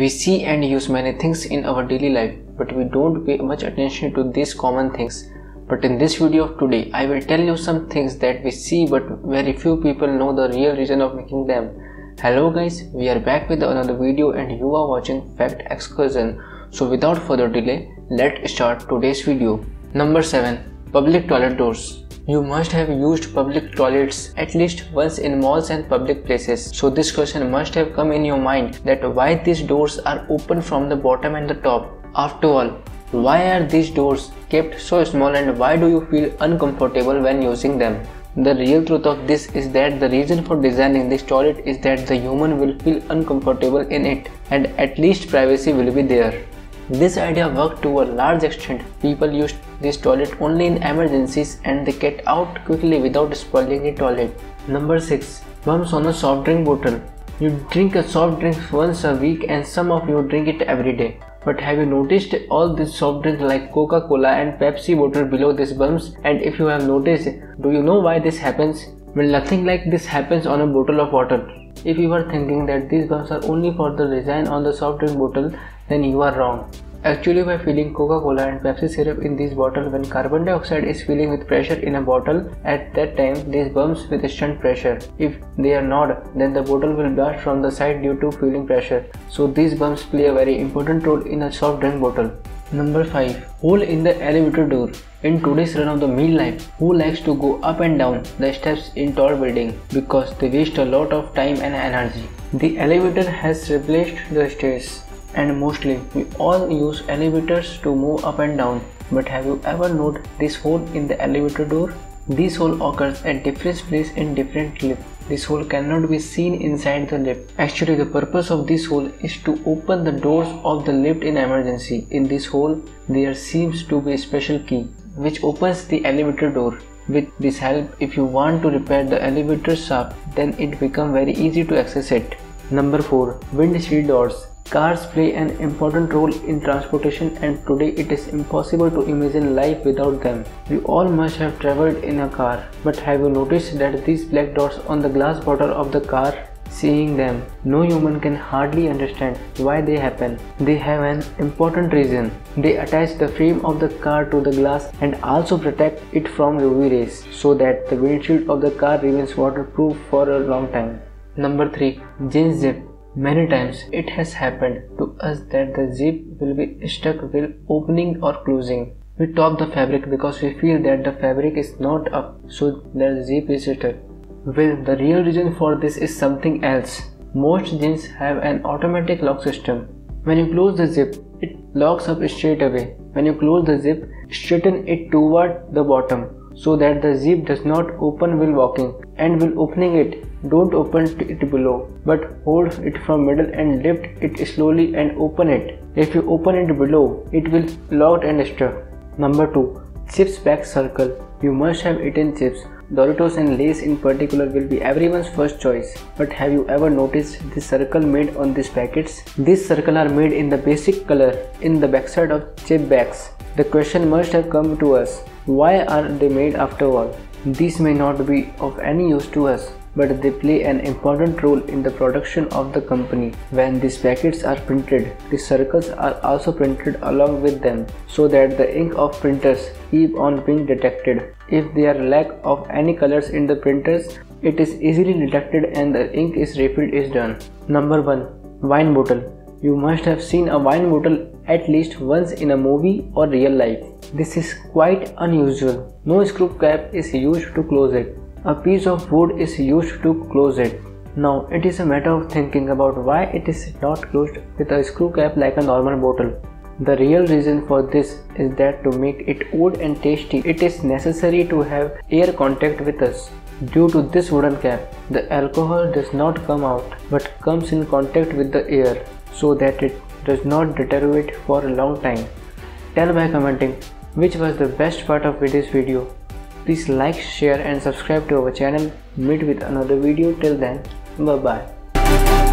We see and use many things in our daily life, but we don't pay much attention to these common things. But in this video of today, I will tell you some things that we see but very few people know the real reason of making them. Hello guys, we are back with another video and you are watching FactExcursion. So without further delay, let's start today's video. Number 7. Public toilet doors. You must have used public toilets at least once in malls and public places. So this question must have come in your mind that why these doors are open from the bottom and the top. After all, why are these doors kept so small and why do you feel uncomfortable when using them? The real truth of this is that the reason for designing this toilet is that the human will feel uncomfortable in it and at least privacy will be there. This idea worked to a large extent. People used this toilet only in emergencies and they get out quickly without spoiling the toilet. Number 6. Bumps on a soft drink bottle. You drink a soft drink once a week and some of you drink it every day. But have you noticed all these soft drinks like Coca-Cola and Pepsi bottle below these bumps? And if you have noticed, do you know why this happens? Well, nothing like this happens on a bottle of water. If you are thinking that these bumps are only for the design on the soft drink bottle, then you are wrong. Actually, by filling Coca-Cola and Pepsi syrup in this bottle, when carbon dioxide is filling with pressure in a bottle, at that time these bumps withstand pressure. If they are not, then the bottle will burst from the side due to filling pressure. So these bumps play a very important role in a soft drink bottle. Number 5. Hole in the elevator door. In today's run of the meal life, who likes to go up and down the steps in tall building because they waste a lot of time and energy. The elevator has replaced the stairs. And mostly, we all use elevators to move up and down. But have you ever noticed this hole in the elevator door? This hole occurs at different places in different lifts. This hole cannot be seen inside the lift. Actually, the purpose of this hole is to open the doors of the lift in emergency. In this hole, there seems to be a special key which opens the elevator door. With this help, if you want to repair the elevator shaft, then it becomes very easy to access it. Number 4. Windshield doors. Cars play an important role in transportation and today it is impossible to imagine life without them. We all must have traveled in a car. But have you noticed that these black dots on the glass border of the car? Seeing them, no human can hardly understand why they happen. They have an important reason. They attach the frame of the car to the glass and also protect it from UV rays so that the windshield of the car remains waterproof for a long time. Number 3. Jeans zip. Many times it has happened to us that the zip will be stuck while opening or closing. We top the fabric because we feel that the fabric is not up, so the zip is stuck. Well, the real reason for this is something else. Most jeans have an automatic lock system. When you close the zip, it locks up straight away. When you close the zip, straighten it toward the bottom so that the zip does not open while walking, and while opening it, don't open it below, but hold it from middle and lift it slowly and open it. If you open it below, it will lock and stuck. Number 2. Chips pack circle. You must have eaten chips. Doritos and Lays in particular will be everyone's first choice. But have you ever noticed the circle made on these packets? These circles are made in the basic color in the backside of chip bags. The question must have come to us. Why are they made after all? These may not be of any use to us, but they play an important role in the production of the company. When these packets are printed, the circles are also printed along with them so that the ink of printers keep on being detected. If there are lack of any colors in the printers, it is easily detected and the ink is refilled is done. Number 1. Wine bottle. You must have seen a wine bottle at least once in a movie or real life. This is quite unusual. No screw cap is used to close it. A piece of wood is used to close it. Now it is a matter of thinking about why it is not closed with a screw cap like a normal bottle. The real reason for this is that to make it old and tasty, it is necessary to have air contact with us. Due to this wooden cap, the alcohol does not come out but comes in contact with the air so that it does not deteriorate for a long time. Tell by commenting which was the best part of today's video. Please like, share and subscribe to our channel. Meet with another video. Till then, bye bye.